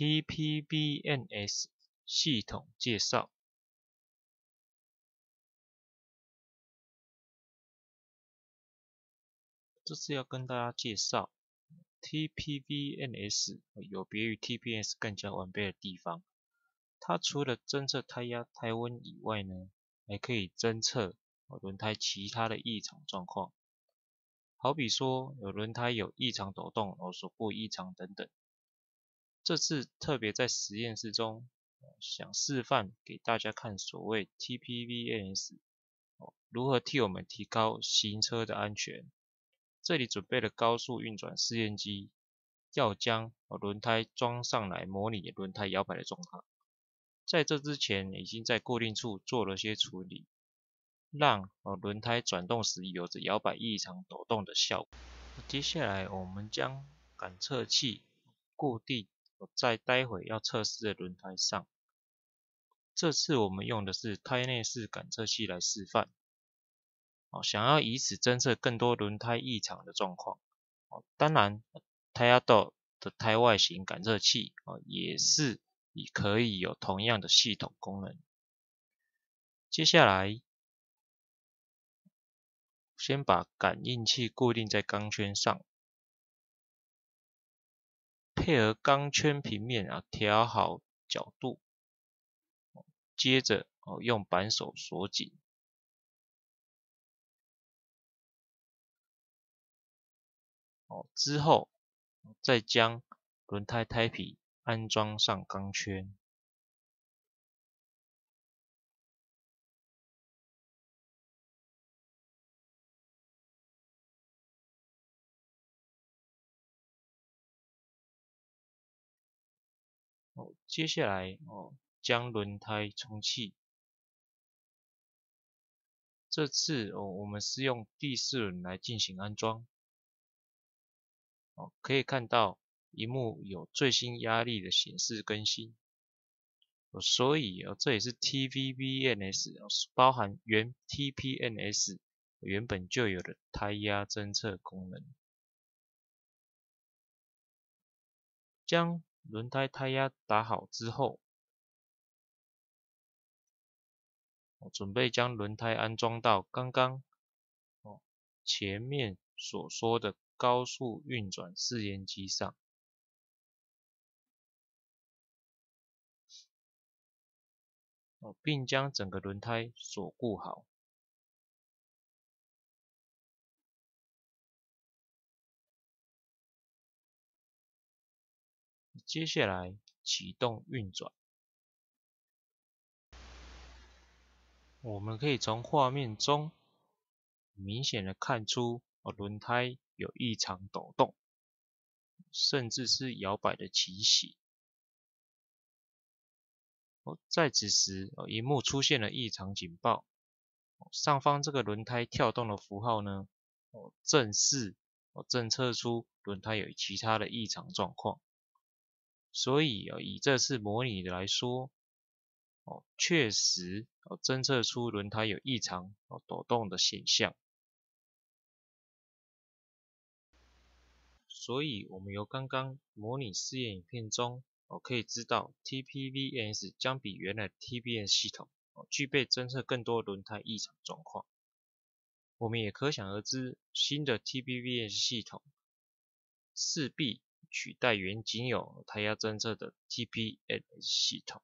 TPVMS 系统介绍。这次要跟大家介绍 TPVMS 有别于 TPVMS 更加完备的地方，它除了侦测胎压、胎温以外呢，还可以侦测轮胎其他的异常状况。 好比说，有轮胎有异常抖动、锁固异常等等。这次特别在实验室中，想示范给大家看所谓 TPVMS 如何替我们提高行车的安全。这里准备了高速运转试验机，要将轮胎装上来，模拟轮胎摇摆的状况。在这之前，已经在固定处做了些处理。 让轮胎转动时有着摇摆异常抖动的效果。接下来我们将感测器固定在待会要测试的轮胎上。这次我们用的是胎内式感测器来示范。想要以此侦测更多轮胎异常的状况。当然，胎压豆的胎外型感测器也是可以有同样的系统功能。接下来。 先把感应器固定在钢圈上，配合钢圈平面调好角度，接着用扳手锁紧。之后再将轮胎胎皮安装上钢圈。 接下来将轮胎充气。这次我们是用第四轮来进行安装。可以看到萤幕有最新压力的显示更新。所以这也是 TPVMS 包含原 TPVMS 原本就有的胎压侦测功能。将 轮胎胎压打好之后，我准备将轮胎安装到刚刚前面所说的高速运转试验机上。并将整个轮胎锁固好。 接下来启动运转，我们可以从画面中明显的看出轮胎有异常抖动，甚至是摇摆的起息。在此时，萤幕出现了异常警报，上方这个轮胎跳动的符号呢，正是侦测出轮胎有其他的异常状况。 所以以这次模拟的来说，确实侦测出轮胎有异常抖动的现象。所以我们由刚刚模拟试验影片中，可以知道 TPVMS 将比原来 TPVMS 系统具备侦测更多轮胎异常状况。我们也可想而知，新的 TPVMS 系统势必 取代原仅有胎压侦测的 TPVMS 系统。